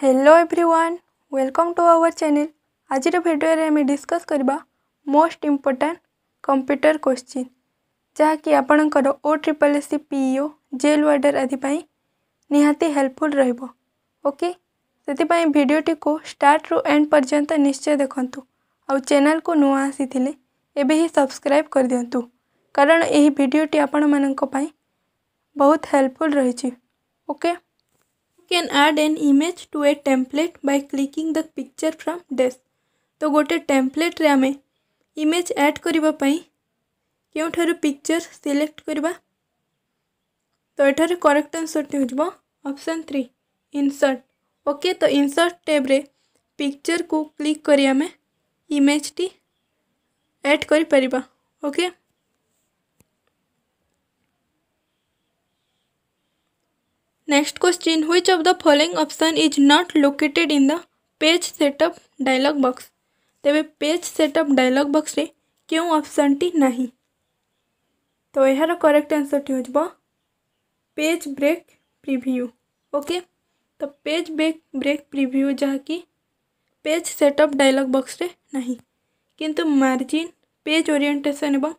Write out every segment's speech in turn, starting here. Hello everyone, welcome to our channel. आज video रे हमें डिस्कस करबा मोस्ट इम्पोर्टेंट कंप्यूटर क्वेश्चन जहाँकि आपणकर OSSS PEO जेल वार्डर आदि निहाती हेल्पफुल रहिबो। ओके, से भिडियोटी को स्टार्ट रु एंड पर्यंत निश्चय देखंतु। आउ चैनल को नुआ आसीथिले एबे ही सब्सक्राइब कर दियंतु, कारण एही भिडियोटी आपण माननक पई बहुत हेल्पफुल रहिछि। Okay, You can add an image to a template by clicking the picture from dash। तो गोटे टेम्पलेट रे आमे इमेज ऐड करबा पई केउठार पिक्चर सिलेक्ट करबा। तो एठार करेक्ट आंसर टी होजबो ऑप्शन 3 इंसर्ट। ओके, तो इंसर्ट टैब रे पिक्चर को क्लिक करी आमे इमेज टी ऐड करि परिबा। Okay, next question, which of the following option is not located in the page setup dialog box. तेरे पेज सेटअप डायलॉग बॉक्स रे क्यों ऑप्शन टी नहीं। तो यार करेक्ट आंसर टी होजबो पेज ब्रेक प्रीव्यू। ओके, तो पेज ब्रेक प्रीव्यू जहाँ कि पेज सेटअप डायलॉग बॉक्स रे नहीं, किंतु मार्जिन पेज ओरिएंटेशन एवं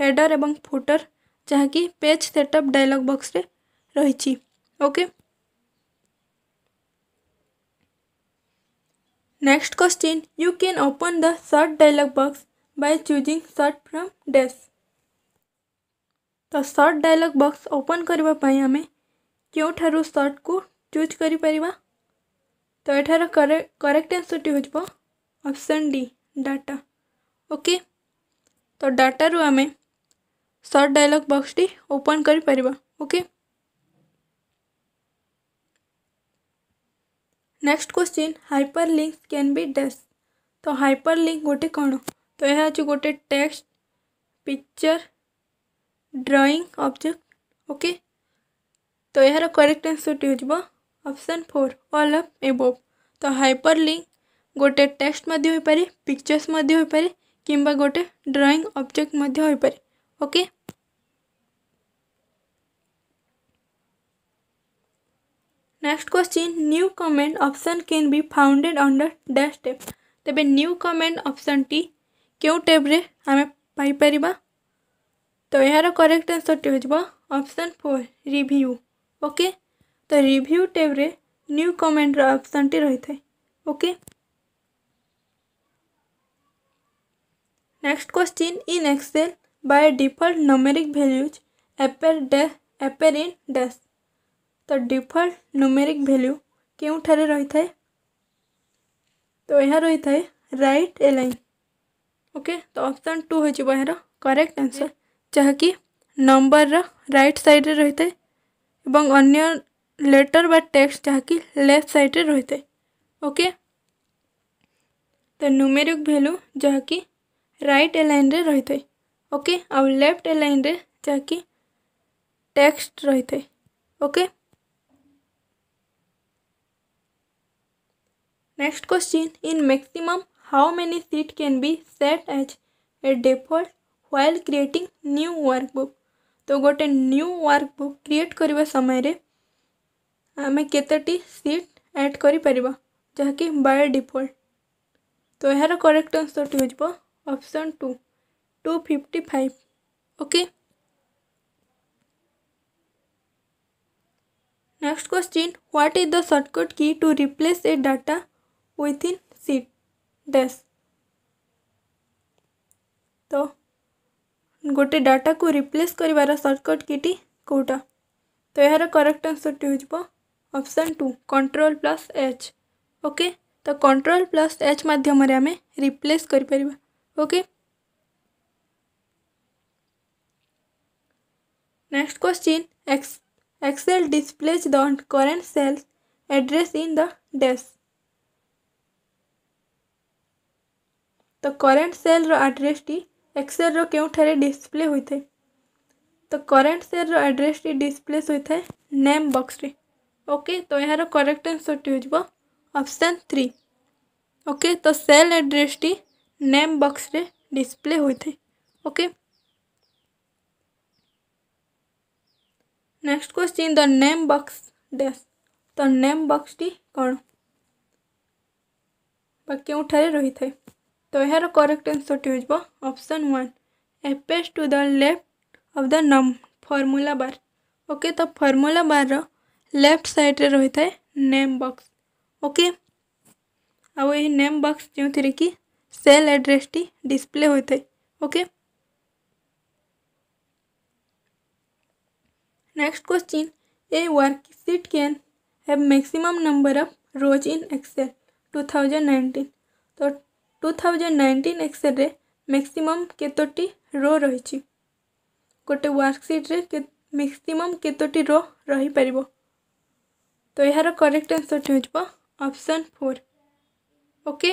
हेडर एवं फुटर जहाँ कि पेज सेटअप डायलॉग बॉक्स रे रहिछि। Okay, next question, you can open the sort dialog box by choosing sort from dash. तो सर्ट डायलॉग बॉक्स ओपन करबा पई हमें क्योंठारू सर्ट को चूज करि परिबा। तो एठार करेक्ट आंसर टी होजबो ऑप्शन डी डाटा। ओके, तो डाटा रू हमें सर्ट डायलॉग बॉक्स टी ओपन करि परिबा। Okay, next question, hyperlinks can be dash. तो हाइपरलिंक गोटे कौन। तो यह अच्छे गोटे text picture drawing object. Okay, तो यार करेक्ट आंसर टी होजबो ऑप्शन 4 ऑल ऑफ एबोव। तो हाइपरलिंक गोटे टेक्स्ट मध्ये होय पारे, पिक्चर्स मध्ये होय पारे, किंबा गोटे ड्राइंग ऑब्जेक्ट मध्ये होय पारे। Okay, next question, new comment option can be founded under dash tab. तबे न्यू कमेंट ऑप्शन टी क्यों टैब रे हमें पाई परिबा। तो यार करेक्ट आंसर टी होजबो ऑप्शन 4 रिव्यू। ओके, तो रिव्यू टैब रे न्यू कमेंट रो ऑप्शन टी रही थाए। Okay, next question, in Excel by default numeric values appear in dash. तो डिफॉल्ट न्यूमेरिक वैल्यू क्यों ठारे रही थाए। तो यह रही थाए राइट एलाइन। ओके, तो ऑप्शन 2 हो जिवो यार करेक्ट आंसर, जहाँ कि नंबर रा राइट साइड रे रही थाए एवं अन्य लेटर बा टेक्स्ट जहाँ कि लेफ्ट साइड रे रही थाए। ओके, तो न्यूमेरिक वैल्यू जहाँ कि राइट एलाइन रे रही थाए। ओके, और लेफ्ट एलाइन रे जहाँ कि टेक्स्ट रही थाए। Okay, next question, in maximum how many sheet can be set as a default while creating new workbook. तो गोटे न्यू वर्कबुक क्रिएट करबा समय रे हमें केतटी सीट ऐड करि परिबा जहाँ कि बाय डिफॉल्ट। तो यार करेक्ट आंसर टी होजबो option 2 255। Okay, next question, what is the shortcut key to replace a data within sheet dash। तो गोटे डाटा को रिप्लेस करिवार शॉर्टकट की कोटा। तो यार करेक्ट आंसर टी होजबो ऑप्शन 2 Ctrl+H। ओके, तो Ctrl+H माध्यम रे हमें रिप्लेस करि परिबा। Okay, next question, Excel displays the current cells address in the dash. तो करंट सेल रो एड्रेस टी एक्सेल रो क्यों ठारे डिस्प्ले होई थाए। तो करंट सेल रो एड्रेस टी डिस्प्लेस होई थाए नेम बॉक्स रे। ओके, तो यार करेक्ट आंसर टी होजबो ऑप्शन 3। ओके, तो सेल एड्रेस टी नेम बॉक्स रे डिस्प्ले होई थाए। Okay, next question, the name box dash. तो नेम बॉक्स टी कौन। क्योंठारे रही थाए तो यार करेक्ट आंसर टी हो option 1 appears to the left of the name formula bar. Okay तो फॉर्मूला बार रो लेफ्ट साइड रे रही थाए नेम बॉक्स। ओके आउ ए नेम बॉक्स जो थी कि सेल एड्रेस टी डिस्प्ले होता है। Okay next question a worksheet can have maximum number of rows in Excel 2019। तो 2019 एक्सेल रे मैक्सिमम केतोटी रो रही गोटे वर्कशीट रे मैक्सिमम केतोटी रो रही परिबो। तो यार करेक्ट आंसर टी हो option 4। Okay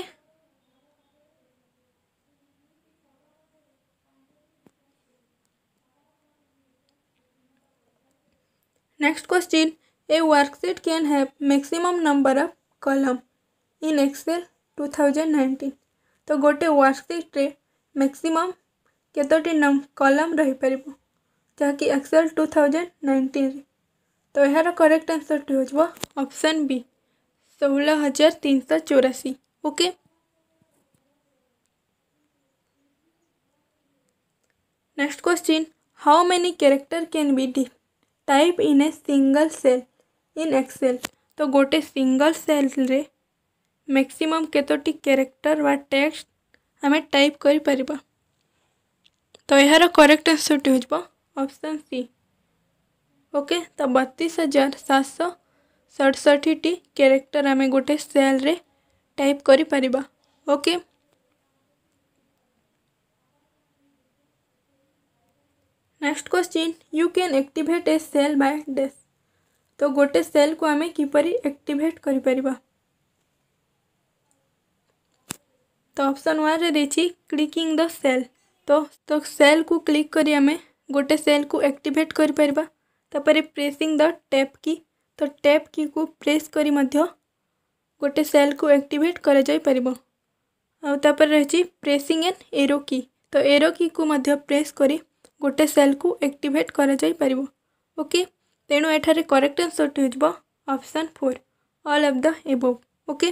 next question a worksheet can have maximum number of column in Excel 2019। तो गोटे वर्कशीट रे मैक्सिमम केतोटी कॉलम रही परिबो ताकि एक्सेल 2019 रे। तो यार करेक्ट आंसर टी हो option B 16,384। Okay next question how many character can be the type in a single cell in Excel. तो गोटे सिंगल सेल रे मैक्सिमम केतोटी कैरेक्टर व टेक्स्ट हमें टाइप करि परिबा। तो यार करेक्ट आंसर टी हो ऑप्शन सी। ओके तो 32,767 टी कैरेक्टर हमें गोटे सेल रे टाइप करि परिबा। Okay next question you can activate a cell by dash. तो गोटे सेल को आमे किपरि एक्टिवेट करि परिबा। तो ऑप्शन 1 रे देछि क्लिकिंग द सेल। तो सेल को क्लिक करि आमे गोटे सेल को एक्टिवेट करि परिबा। तापर प्रेसिंग द टैब की। तो टैब की को प्रेस करि मध्य गोटे सेल को एक्टिवेट करा जाय परिबो। आ तापर रहछि प्रेसिंग एन एरो की। तो एरो की को मध्य प्रेस करि गोटे सेल को एक्टिवेट करा जाय परिबो। ओके तेणु एठारे करेक्ट आंसर टी हो option 4 all of the above. Okay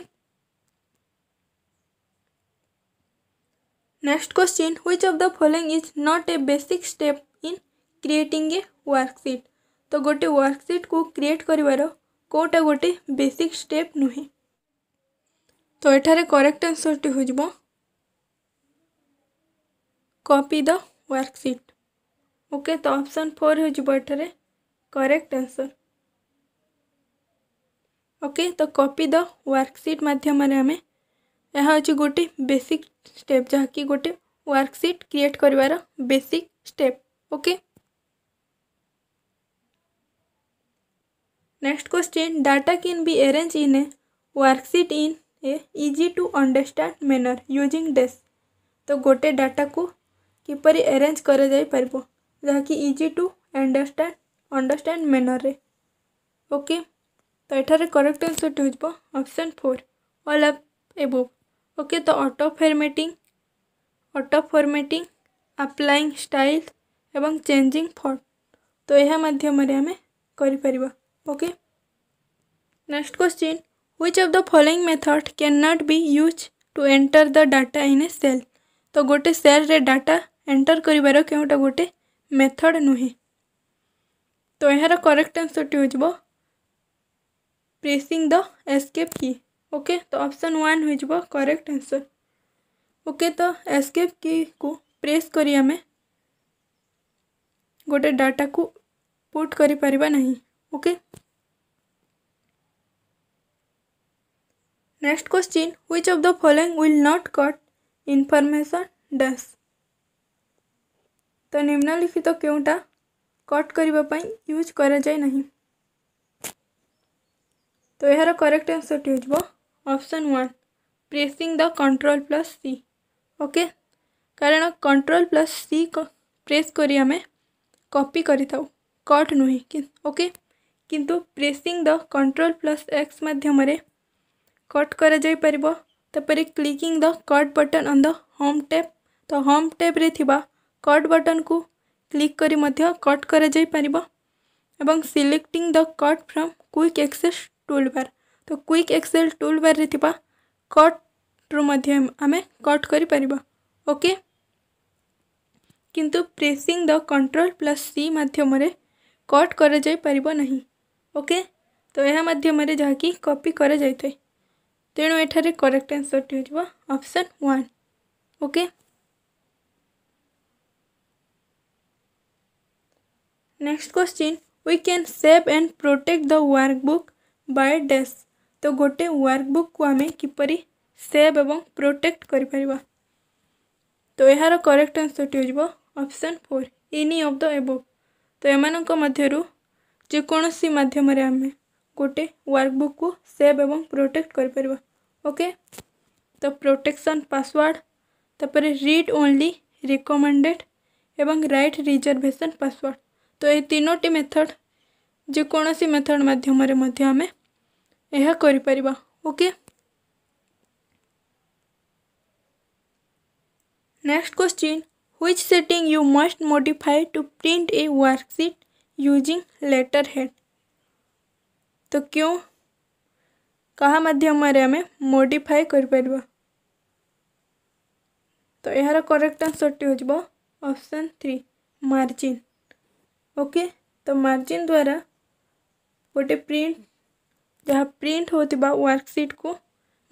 next question which of the following is not a basic step in creating a worksheet. तो गोटे वर्कशीट को क्रिएट करिवारो कोटा गोटे बेसिक स्टेप नुहे। तो एठारे करेक्ट आंसर टी हो कॉपी द वर्कशीट। ओके तो ऑप्शन 4 होठार करेक्ट आंसर। ओके तो कॉपी द वर्कशीट मध्यम आम यह हूँ गोटे बेसिक स्टेप जहाँकि गोटे वर्कशीट क्रिएट कर basic step. Okay next question data can be arrange in a worksheet in a easy to understand manner using dash. तो गोटे डाटा को किपरि अरेंज करा जाय परबो जहाँकि इजी टू अंडरस्टैंड मैनर रे। ओके तो एठारे करेक्ट आंसर टी हो option 4 all of above. Okay तो ऑटो फॉर्मेटिंग अप्लाइंग स्टाइल एवं चेंजिंग फॉन्ट तो यह माध्यम रे हमें करि परिबा। Okay next question which of the following method can not be use to enter the data in a cell. तो गोटे सेल रे डाटा एंटर करिवारो केउटा गोटे मेथड नुहे। तो यार करेक्ट आंसर टी हो pressing the escape key. Okay तो ऑप्शन 1 हो करेक्ट आंसर। ओके तो एस्केप की को प्रेस करी हमें गोटे डाटा को पुट करी परिबा नहीं। Okay next question which of the following will not cut information dash. तो निम्नलिखित तो केउटा कट करबा पई यूज करा जाय नहीं। तो यार करेक्ट आंसर टी हो option 1 pressing the control plus C. Okay कारण कंट्रोल+C को प्रेस करी हमें कॉपी करी था कट नुहे कि। ओके किंतु प्रेसिंग द कंट्रोल+X माध्यम रे कट करा जाय परबो। तपर clicking the cut button on the home tab. तो होम टैब रे थिबा कट बटन को क्लिक करी मध्य कट करा जाय परिबो एवं selecting the cut from quick Excel tool bar. तो क्विक एक्सेल टूल बार रे थिबा कट आमे कट कर ओके किंतु pressing the control plus C मध्यम कट कर नहीं ओके तो यह मध्यम जहाँकि कॉपी करा जाए तेणु एठारे करेक्ट आंसर टी हो option 1 okay. Next question we can save and protect the workbook by dash तो गोटे वर्कबुक को आम किपरि सेव एवं प्रोटेक्ट कर तो यार करेक्ट आंसर टी हो option 4 any of the above तो एमानक मध्यरु जेकोसी मध्यम आम गोटे वर्कबुक को सेव एवं प्रोटेक्ट कर ओके तो प्रोटेक्शन पासवर्ड तापर रीड ओनली रिकमेंडेड एवं राइट रिजर्वेशन पासवर्ड तो ये तीनोटी मेथड जेकोसी मेथड मध्यम यह कर okay. Next question which setting you must modify to print a worksheet using letter head तो क्यों कहा मध्यम आम मॉडिफाई कर तो यार करेक्ट आंसर टी हो ऑप्शन 3 मार्जिन ओके तो मार्जिन द्वारा गोटे प्रिंट जहाँ प्रिंट होतिबा वर्कशीट को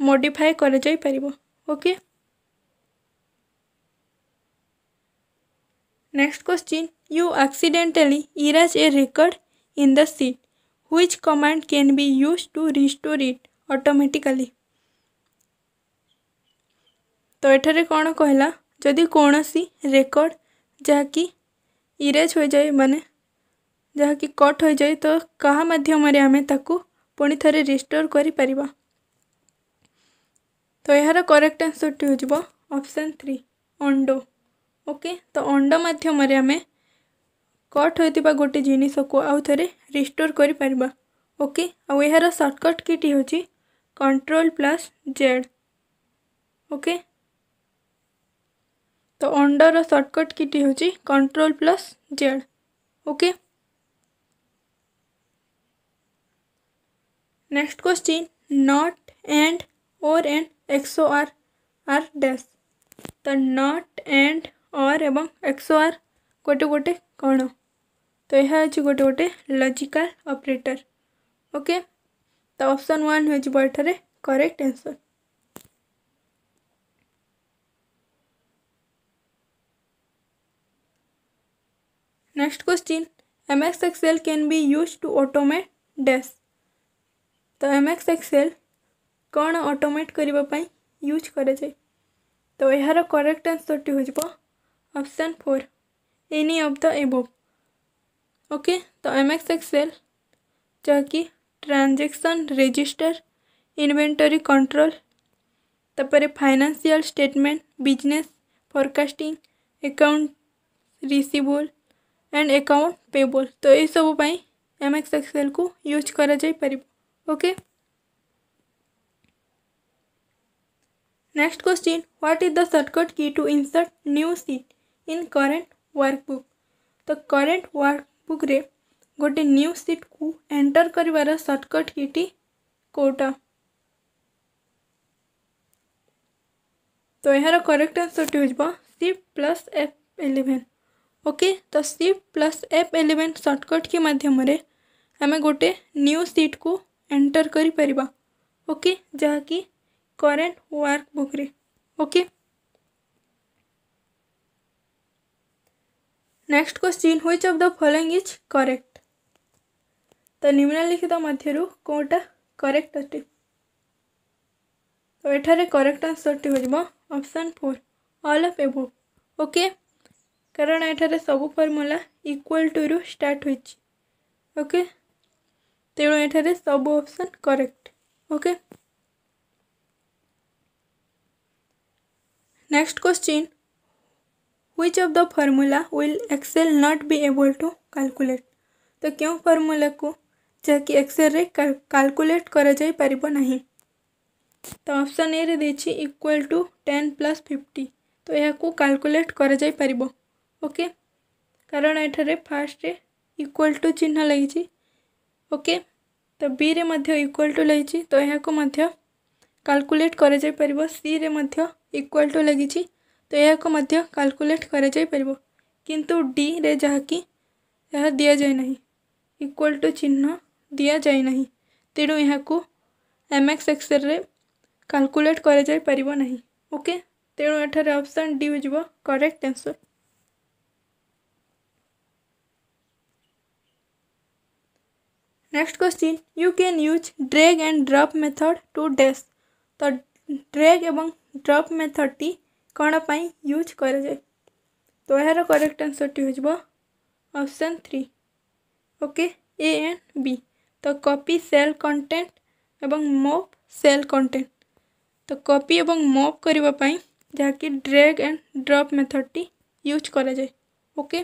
मॉडिफाई कर जाय परिबो okay. Next question you accidentally erase a record in the sheet which command can be used to restore it automatically तो एठारे कौन कहला जदि कौन सी रेकर्ड जहाँकि इरेज हो जाए माने जहाँकि कट हो जाए तो कहा मध्यम आम ताकू पुणी थे रिस्टोर कर तो यार करेक्ट आंसर टी हो ऑप्शन 3 अंडो ओके तो अंडो मध्यम आम कट होता गोटे जिनिस को आउ थे रिस्टोर कर ओके आउ यार सर्टकट की हूँ कंट्रोल प्लस जेड ओके तो अंडर सर्टकट की हूँ control plus Z okay. Next question not and or and XOR are dash तो नॉट एंड और एवं एक्सओ आर गोटे गोटे कौन तो यह अच्छे गोटे गोटे लॉजिकल ऑपरेटर ओके तो ऑप्शन 1 हो correct answer. Next question MS Excel can be use to automate dash तो एमएस एक्सेल कौन ऑटोमेट करिबा पाई यूज करे जाय तो यार करेक्ट आंसर टी हो option 4 any of the above okay तो एमएस एक्सेल जहाँकि ट्रांजैक्शन रजिस्टर इन्वेंटरी कंट्रोल तापर financial statement business forecasting account receivable and account payable तो ये सब पाई एमएस एक्सेल को यूज करा जाय परिबो okay. Next question what is the shortcut key to insert new sheet in current workbook तो करंट वर्कबुक रे गोटे न्यू सीट को एंटर कर सर्टकट की कोटा तो यार करेक्ट आंसर टी हो शिफ्ट प्लस F11 ओके तो शिफ्ट प्लस F11 सर्टकट के माध्यम आम गोटे न्यू सीट को एंटर कर ओके जहाँकि करंट वर्कबुक रे okay. Next question which of the following is correct तो निम्नलिखित मध्यरु कोटा करेक्ट अटे तो एठारे करेक्ट आंसर टी हो option 4 all of above okay कारण एठारे सब फॉर्मूला इक्वल टू रु स्टार्ट होइछ ओके तेणु एठारे सब option correct okay. Next question Which of the formula will Excel not be able to calculate तो क्यों फर्मूला को जहाँकि एक्सेल रे कैलकुलेट करा जाय परिबो नहीं तो ऑप्शन ए रे देछि इक्वल टू 10 + 50 तो यह को कैलकुलेट करा जाय परिबो ओके कारण एठारे फास्ट रे इक्वल टू चिन्ह लगी ओके तो बी रे मध्य इक्वल टू लगी तो यह को मध्य कैलकुलेट कर सी रे इक्वल टू लगी तो यह को कैलकुलेट कर किंतु डी रे जहाँकि यह दि जाए ना इक्वल टू चिन्ह दि जाए ना तेणु यह को एम एक्स एक्सेल रे कैलकुलेट कर ओके तेणु एठार ऑप्शन डी हो correct answer. Next question you can use drag and drop method to dash तो ड्रैग एवं ड्रॉप मेथड टी कौन पाई यूज कर जाए तो यार करेक्ट आंसर टी हो option 3 okay A and B तो कॉपी सेल कंटेंट एवं मोप सेल कंटेंट तो कॉपी एवं मोप करबा पाई जहाँकि ड्रैग एंड ड्रॉप मेथड टी यूज कर जाए okay.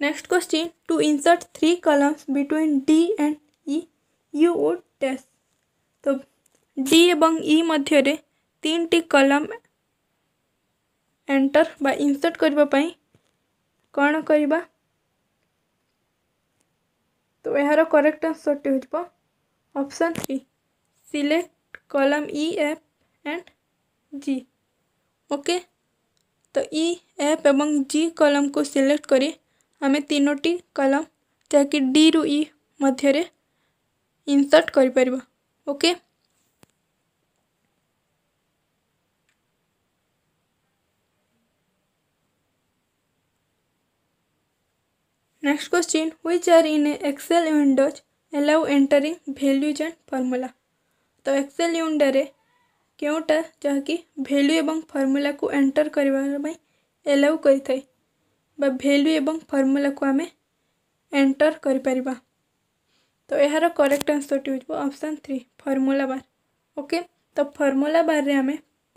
Next question to insert 3 columns between D and E you would dash तो डी एवं ई मध्य रे 3 टी कॉलम एंटर बा इंसर्ट करबा पाई कौन करबा तो यार करेक्ट आंसर टी हो option 3 select column E F and G okay तो ई एफ एवं जी कॉलम को सिलेक्ट करी हमें तीनोटी कॉलम जहाँकि डी रु ई मध्य इंसर्ट कर okay. Next question which are in Excel windows allow entering values and formula तो एक्सेल विंडो रे क्योंटा जहाँकि वैल्यू एवं फॉर्मूला को एंटर करने एलाउ करें वैल्यू एवं फॉर्मूला को आम एंटर कर तो यार करेक्ट आंसर टी हो ऑप्शन 3 फॉर्मूला बार ओके तो फॉर्मूला बार रे आम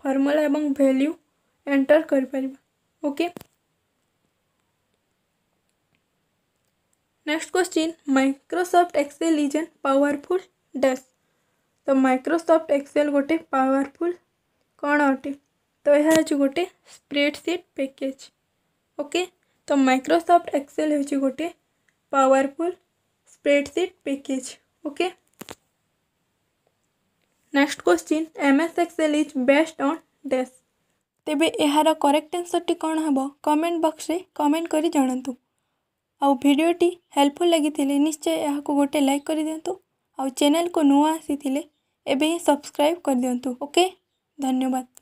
फॉर्मूला एवं वैल्यू एंटर कर okay. Next question Microsoft Excel is an powerful dash तो माइक्रोसॉफ्ट एक्सेल गोटे पावरफुल कौन अटे तो यह गोटे स्प्रेडसीट पैकेज ओके तो माइक्रोसॉफ्ट एक्सेल है गोटे powerful spreadsheet package okay. Next question MS Excel is based on dash तेबे यार करेक्ट आंसर टी कौन हम कमेंट बॉक्स रे कमेंट करी जानतु आउ वीडियोटी हेल्पफुल लगी निश्चय यहाँ गोटे लाइक कर दिंतु आउ चैनल को नुआ आसी एबे सब्सक्राइब कर दिंतु ओके धन्यवाद।